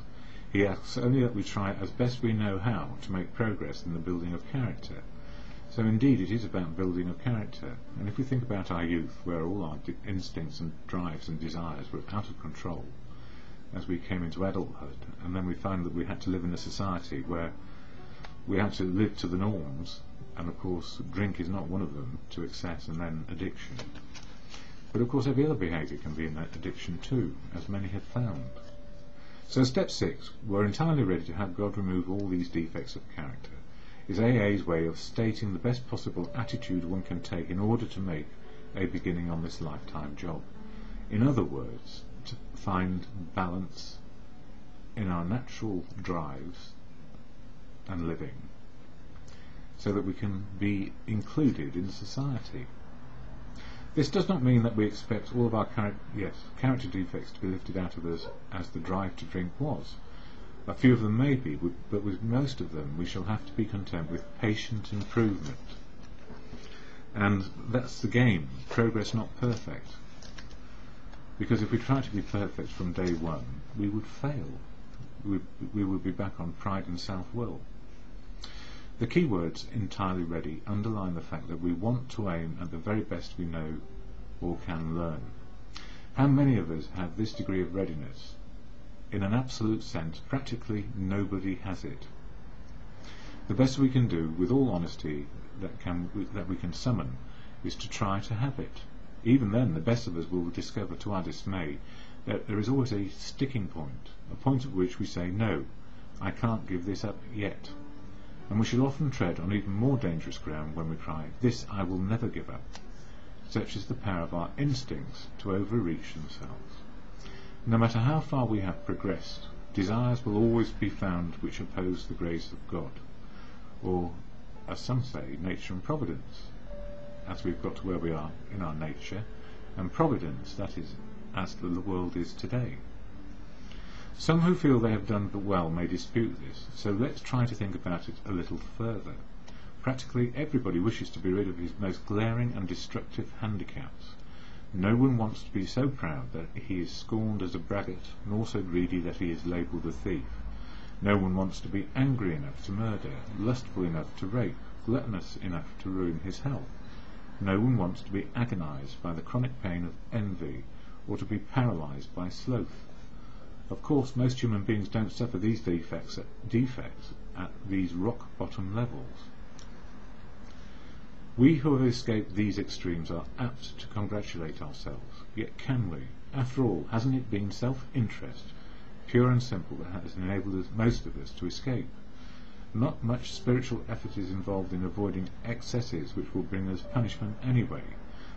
He asks only that we try as best we know how to make progress in the building of character. So indeed it is about building of character, and if we think about our youth, where all our instincts and drives and desires were out of control as we came into adulthood, and then we found that we had to live in a society where we have to live to the norms, and of course drink is not one of them, to excess and then addiction. But of course every other behaviour can be an addiction too, as many have found. So step 6, we're entirely ready to have God remove all these defects of character, is AA's way of stating the best possible attitude one can take in order to make a beginning on this lifetime job. In other words, to find balance in our natural drives and living, so that we can be included in society. This does not mean that we expect all of our character defects to be lifted out of us as the drive to drink was. A few of them may be, but with most of them we shall have to be content with patient improvement. And that's the game, progress not perfect. Because if we try to be perfect from day one, we would fail. We would be back on pride and self-will. The key words, entirely ready, underline the fact that we want to aim at the very best we know or can learn. How many of us have this degree of readiness? In an absolute sense, practically nobody has it. The best we can do, with all honesty, that we can summon, is to try to have it. Even then, the best of us will discover, to our dismay, that there is always a sticking point, a point at which we say, no, I can't give this up yet. And we shall often tread on even more dangerous ground when we cry, this I will never give up. Such is the power of our instincts to overreach themselves. No matter how far we have progressed, desires will always be found which oppose the grace of God, or, as some say, nature and providence. As we've got to where we are in our nature, and providence, that is, as the world is today. Some who feel they have done well may dispute this, so let's try to think about it a little further. Practically everybody wishes to be rid of his most glaring and destructive handicaps. No one wants to be so proud that he is scorned as a braggart, nor so greedy that he is labelled a thief. No one wants to be angry enough to murder, lustful enough to rape, gluttonous enough to ruin his health. No one wants to be agonised by the chronic pain of envy, or to be paralysed by sloth. Of course, most human beings don't suffer these defects at these rock-bottom levels. We who have escaped these extremes are apt to congratulate ourselves, yet can we? After all, hasn't it been self-interest, pure and simple, that has enabled most of us to escape? Not much spiritual effort is involved in avoiding excesses which will bring us punishment anyway,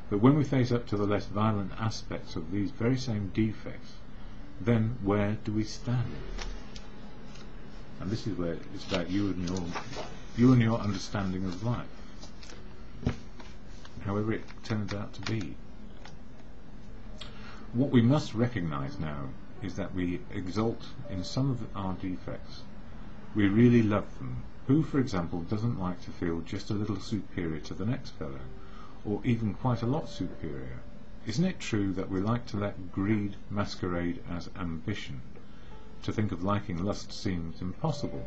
but when we face up to the less violent aspects of these very same defects, then where do we stand? And this is where it's about you and your understanding of life, however it turns out to be. What we must recognise now is that we exult in some of our defects. We really love them. Who, for example, doesn't like to feel just a little superior to the next fellow, or even quite a lot superior? Isn't it true that we like to let greed masquerade as ambition? To think of liking lust seems impossible.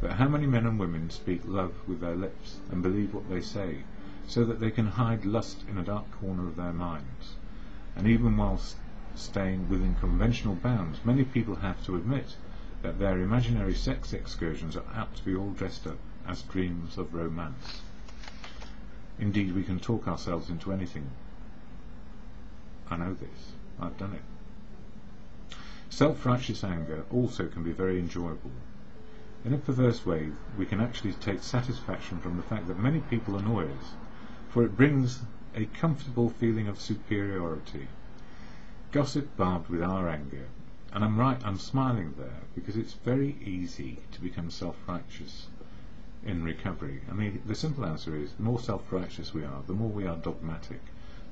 But how many men and women speak love with their lips and believe what they say, so that they can hide lust in a dark corner of their minds? And even whilst staying within conventional bounds, many people have to admit that their imaginary sex excursions are apt to be all dressed up as dreams of romance. Indeed, we can talk ourselves into anything. I know this. I've done it. Self-righteous anger also can be very enjoyable. In a perverse way, we can actually take satisfaction from the fact that many people annoy us, for it brings a comfortable feeling of superiority. Gossip barbed with our anger. And I'm smiling there, because it's very easy to become self-righteous in recovery. I mean, the simple answer is, the more self-righteous we are, the more we are dogmatic,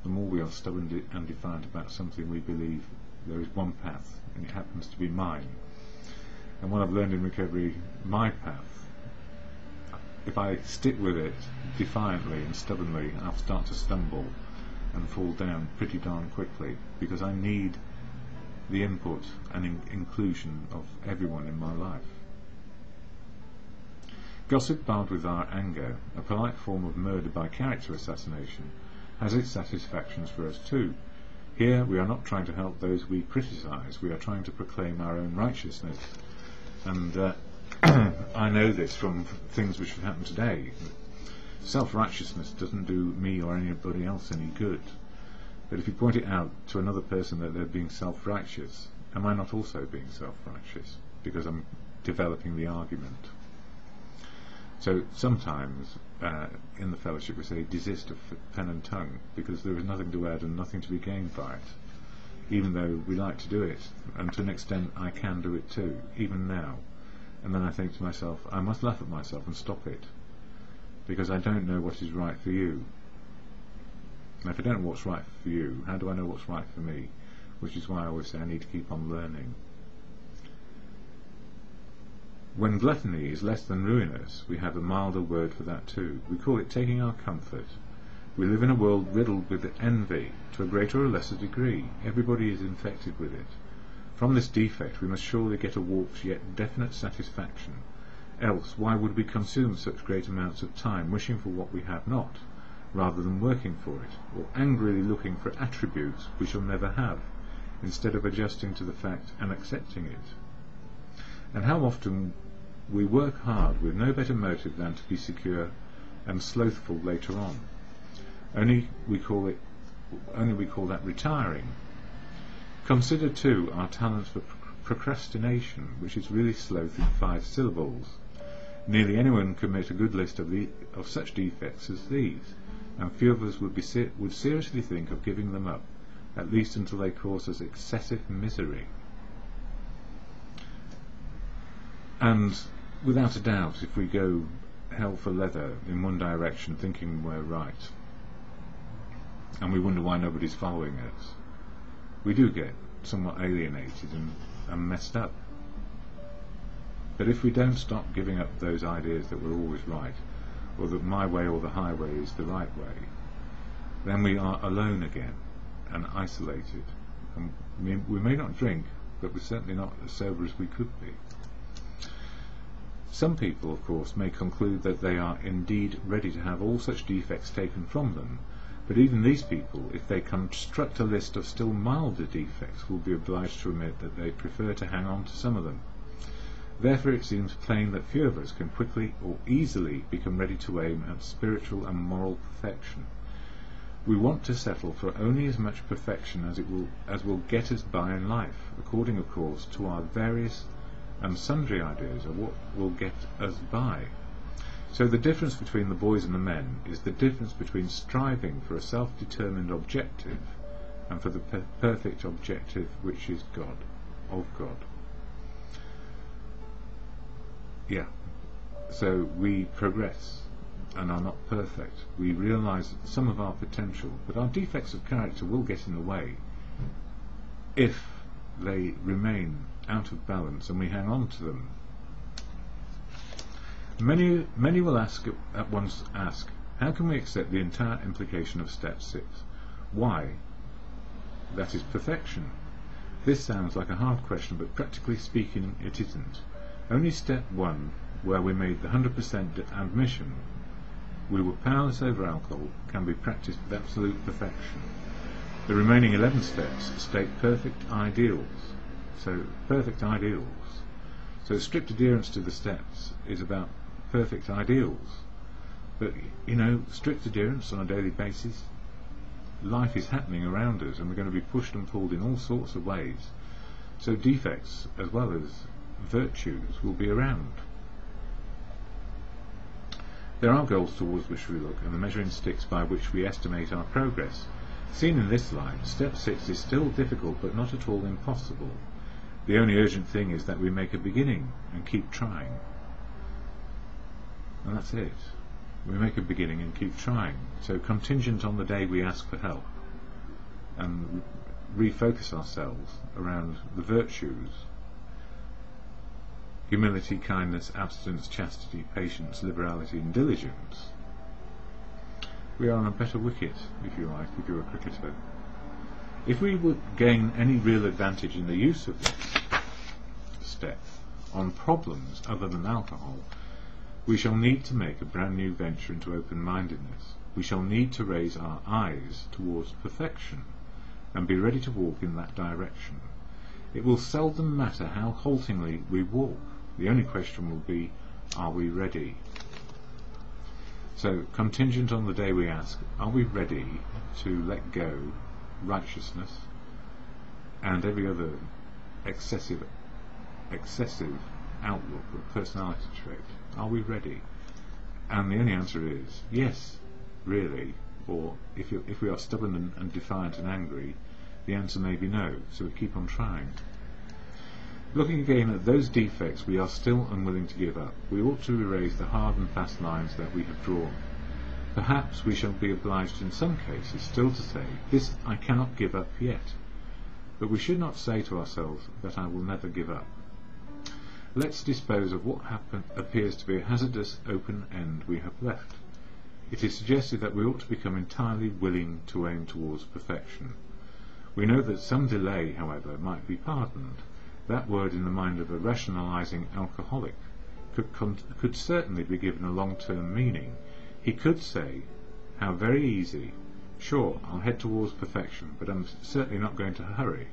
the more we are stubborn and defiant about something we believe. There is one path, and it happens to be mine. And what I've learned in recovery, my path, if I stick with it defiantly and stubbornly, I'll start to stumble and fall down pretty darn quickly, because I need the input and inclusion of everyone in my life. Gossip barred with our anger, a polite form of murder by character assassination, has its satisfactions for us too. Here we are not trying to help those we criticise, we are trying to proclaim our own righteousness. And I know this from things which have happened today. Self-righteousness doesn't do me or anybody else any good. But if you point it out to another person that they're being self-righteous, am I not also being self-righteous? Because I'm developing the argument. So sometimes in the fellowship we say desist of pen and tongue, because there is nothing to add and nothing to be gained by it, even though we like to do it, and to an extent I can do it too, even now. And then I think to myself, I must laugh at myself and stop it, because I don't know what is right for you. Now, if I don't know what's right for you, how do I know what's right for me? Which is why I always say I need to keep on learning. When gluttony is less than ruinous, we have a milder word for that too. We call it taking our comfort. We live in a world riddled with envy, to a greater or lesser degree. Everybody is infected with it. From this defect we must surely get a warped yet definite satisfaction. Else, why would we consume such great amounts of time wishing for what we have not, rather than working for it, or angrily looking for attributes we shall never have, instead of adjusting to the fact and accepting it? And how often we work hard with no better motive than to be secure and slothful later on. Only we call that retiring. Consider too our talent for procrastination, which is really sloth in 5 syllables. Nearly anyone can make a good list of such defects as these, and few of us would seriously think of giving them up, at least until they cause us excessive misery. And without a doubt, if we go hell for leather in one direction thinking we're right, and we wonder why nobody's following us, we do get somewhat alienated and messed up. But if we don't stop giving up those ideas that we're always right, or that my way or the highway is the right way, then we are alone again and isolated. And we may not drink, but we're certainly not as sober as we could be. Some people, of course, may conclude that they are indeed ready to have all such defects taken from them, but even these people, if they construct a list of still milder defects, will be obliged to admit that they prefer to hang on to some of them. Therefore it seems plain that few of us can quickly or easily become ready to aim at spiritual and moral perfection. We want to settle for only as much perfection as will get us by in life, according of course to our various and sundry ideas of what will get us by. So the difference between the boys and the men is the difference between striving for a self-determined objective and for the perfect objective, which is God, of God. Yeah, so we progress and are not perfect. We realise some of our potential, but our defects of character will get in the way if they remain out of balance and we hang on to them. Many will at once ask, how can we accept the entire implication of step 6? Why? That is perfection. This sounds like a hard question, but practically speaking it isn't. Only step 1, where we made the 100% admission we were powerless over alcohol, can be practiced with absolute perfection. The remaining 11 steps state perfect ideals. So perfect ideals. So strict adherence to the steps is about perfect ideals. But, you know, strict adherence on a daily basis, life is happening around us and we're going to be pushed and pulled in all sorts of ways. So defects as well as virtues will be around. There are goals towards which we look and the measuring sticks by which we estimate our progress. Seen in this light, step 6 is still difficult but not at all impossible. The only urgent thing is that we make a beginning and keep trying. And that's it. We make a beginning and keep trying. So contingent on the day we ask for help and refocus ourselves around the virtues: humility, kindness, abstinence, chastity, patience, liberality and diligence. We are on a better wicket, if you like, if you're a cricketer. If we would gain any real advantage in the use of this step on problems other than alcohol, we shall need to make a brand new venture into open-mindedness. We shall need to raise our eyes towards perfection and be ready to walk in that direction. It will seldom matter how haltingly we walk. The only question will be, are we ready? So, contingent on the day we ask, are we ready to let go righteousness, and every other excessive outlook or personality trait. Are we ready? And the only answer is yes, really. Or if we are stubborn and defiant and angry, the answer may be no, so we keep on trying. Looking again at those defects we are still unwilling to give up, we ought to erase the hard and fast lines that we have drawn. Perhaps we shall be obliged in some cases still to say, this I cannot give up yet. But we should not say to ourselves that I will never give up. Let's dispose of what appears to be a hazardous open end we have left. It is suggested that we ought to become entirely willing to aim towards perfection. We know that some delay, however, might be pardoned. That word in the mind of a rationalizing alcoholic could certainly be given a long-term meaning. He could say, how very easy. Sure, I'll head towards perfection, but I'm certainly not going to hurry.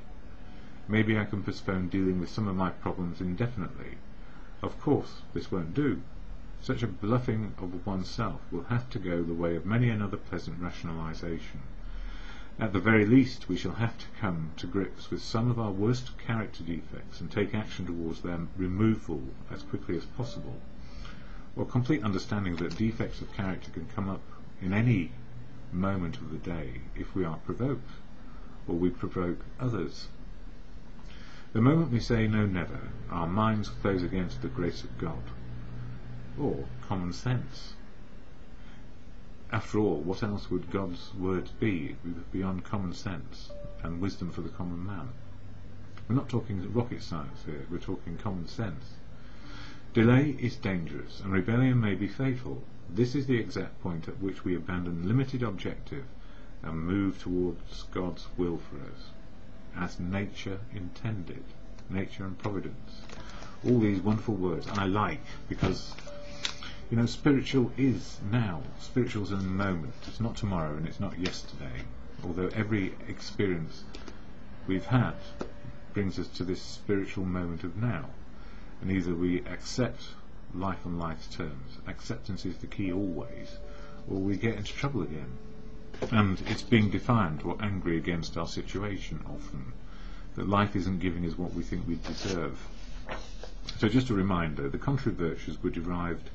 Maybe I can postpone dealing with some of my problems indefinitely. Of course, this won't do. Such a bluffing of oneself will have to go the way of many another pleasant rationalization. At the very least, we shall have to come to grips with some of our worst character defects and take action towards their removal as quickly as possible. Or complete understanding that defects of character can come up in any moment of the day if we are provoked, or we provoke others. The moment we say no, never, our minds close against the grace of God, or common sense. After all, what else would God's words be beyond common sense and wisdom for the common man? We're not talking rocket science here, we're talking common sense. Delay is dangerous, and rebellion may be fatal. This is the exact point at which we abandon limited objective and move towards God's will for us, as nature intended. Nature and providence. All these wonderful words I like, because, you know, spiritual is now. Spiritual's in the moment. It's not tomorrow and it's not yesterday. Although every experience we've had brings us to this spiritual moment of now. And either we accept life on life's terms, acceptance is the key always, or we get into trouble again. And it's being defiant or angry against our situation often, that life isn't giving us what we think we deserve. So just a reminder, the contrary virtues were derived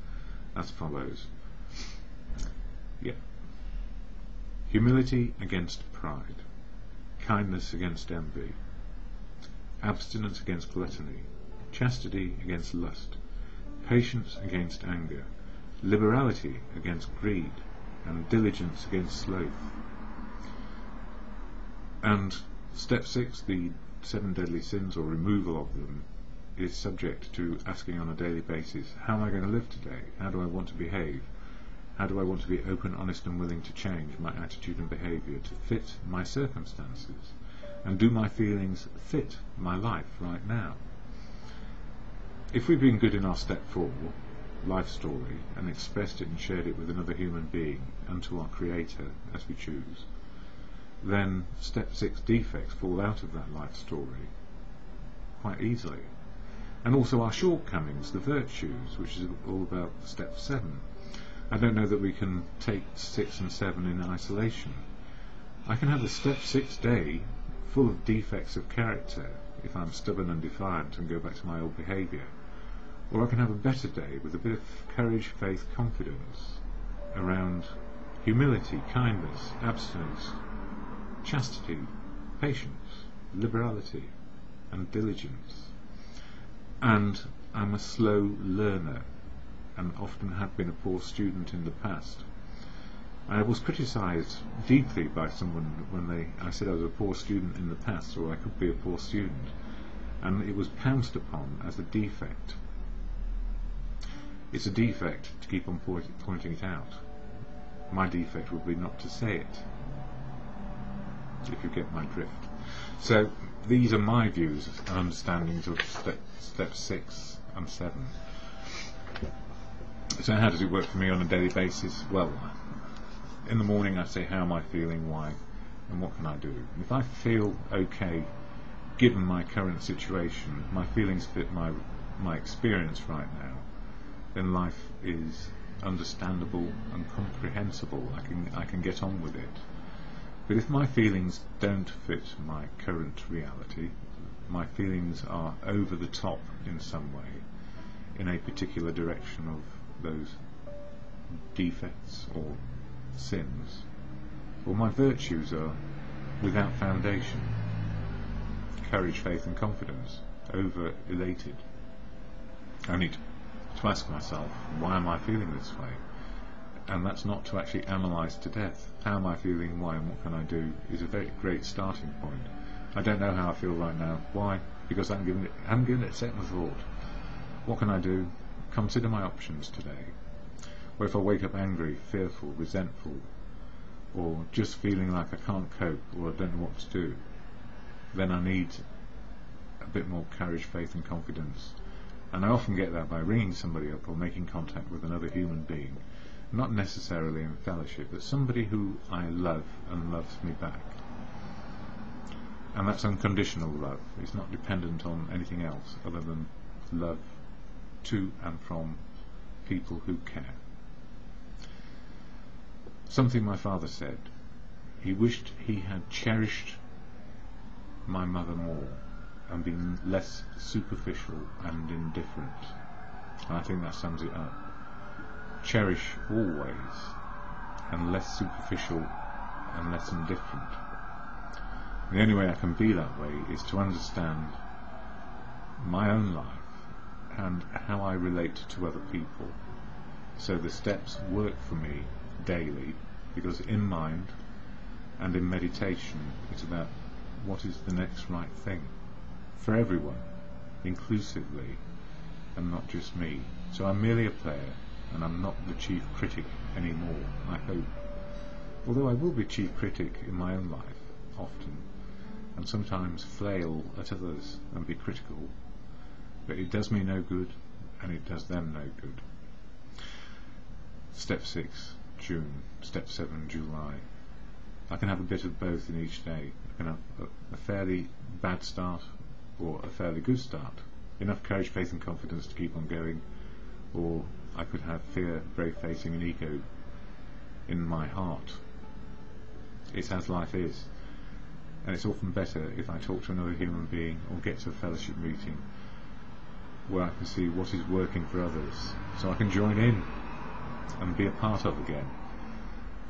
as follows. Humility against pride, kindness against envy, abstinence against gluttony, chastity against lust, patience against anger, liberality against greed, and diligence against sloth. And step 6, the 7 deadly sins or removal of them, is subject to asking on a daily basis, how am I going to live today? How do I want to behave? How do I want to be open, honest and willing to change my attitude and behaviour to fit my circumstances? And do my feelings fit my life right now? If we've been good in our step 4, life story, and expressed it and shared it with another human being and to our Creator as we choose, then step 6 defects fall out of that life story quite easily. And also our shortcomings, the virtues, which is all about step 7. I don't know that we can take 6 and 7 in isolation. I can have a step 6 day full of defects of character if I'm stubborn and defiant and go back to my old behaviour. Or I can have a better day with a bit of courage, faith, confidence around humility, kindness, abstinence, chastity, patience, liberality and diligence. And I'm a slow learner and often have been a poor student in the past. I was criticised deeply by someone when I said I was a poor student in the past, or I could be a poor student, and it was pounced upon as a defect. It's a defect to keep on pointing it out. My defect would be not to say it, if you get my drift. So these are my views and understandings of step 6 and 7. So how does it work for me on a daily basis? Well, in the morning I say, how am I feeling, why, and what can I do? And if I feel okay, given my current situation, my feelings fit my experience right now, then life is understandable and comprehensible. I can get on with it. But if my feelings don't fit my current reality, my feelings are over the top in some way, in a particular direction of those defects or sins, or my virtues are without foundation, courage, faith and confidence, over elated. I need to ask myself, why am I feeling this way? And that's not to actually analyse to death. How am I feeling, why and what can I do is a very great starting point. I don't know how I feel right now. Why? Because I haven't given it a second thought. What can I do? Consider my options today. Or if I wake up angry, fearful, resentful, or just feeling like I can't cope or I don't know what to do, then I need a bit more courage, faith and confidence. And I often get that by ringing somebody up or making contact with another human being, not necessarily in fellowship, but somebody who I love and loves me back. And that's unconditional love. It's not dependent on anything else other than love to and from people who care. Something my father said, he wished he had cherished my mother more and been less superficial and indifferent. And I think that sums it up. Cherish always and less superficial and less indifferent. The only way I can be that way is to understand my own life and how I relate to other people. So the steps work for me daily, because in mind and in meditation it's about what is the next right thing for everyone, inclusively, and not just me. So I'm merely a player, and I'm not the chief critic anymore, I hope. Although I will be chief critic in my own life, often, and sometimes flail at others and be critical, but it does me no good and it does them no good. Step 6, June. Step 7, July. I can have a bit of both in each day. I can have a fairly bad start or a fairly good start, enough courage, faith and confidence to keep on going, or I could have fear, brave facing and ego in my heart. It's as life is, and it's often better if I talk to another human being or get to a fellowship meeting where I can see what is working for others, so I can join in and be a part of again.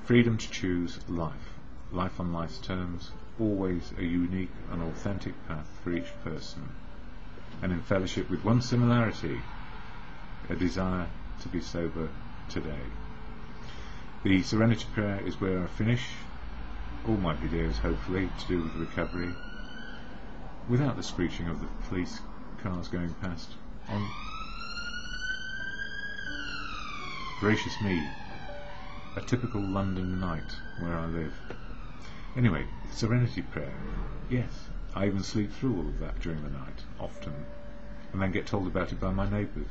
Freedom to choose life, life on life's terms, always a unique and authentic path for each person, and in fellowship with one similarity, a desire to be sober today. The Serenity Prayer is where I finish all my videos, hopefully, to do with recovery, without the screeching of the police cars going past. On gracious me, a typical London night where I live. Anyway, Serenity Prayer. Yes, I even sleep through all of that during the night, often, and then get told about it by my neighbours.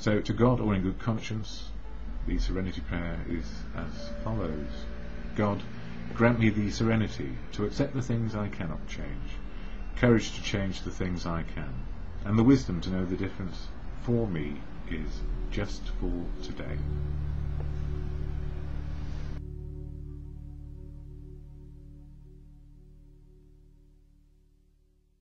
So, to God, or in good conscience, the Serenity Prayer is as follows. God, grant me the serenity to accept the things I cannot change, courage to change the things I can, and the wisdom to know the difference for me is just for today.